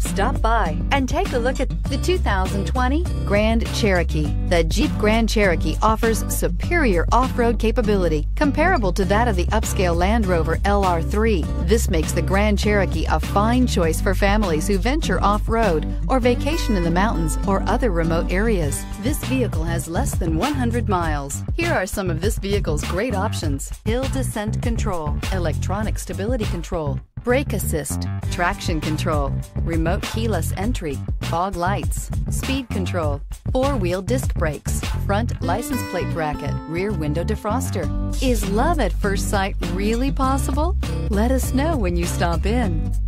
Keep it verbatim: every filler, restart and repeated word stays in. Stop by and take a look at the two thousand twenty Grand Cherokee. The Jeep Grand Cherokee offers superior off-road capability comparable to that of the upscale Land Rover L R three. This makes the Grand Cherokee a fine choice for families who venture off-road or vacation in the mountains or other remote areas. This vehicle has less than one hundred miles. Here are some of this vehicle's great options: hill descent control, electronic stability control, brake assist, traction control, remote keyless entry, fog lights, speed control, four-wheel disc brakes, front license plate bracket, rear window defroster. Is love at first sight really possible? Let us know when you stop in.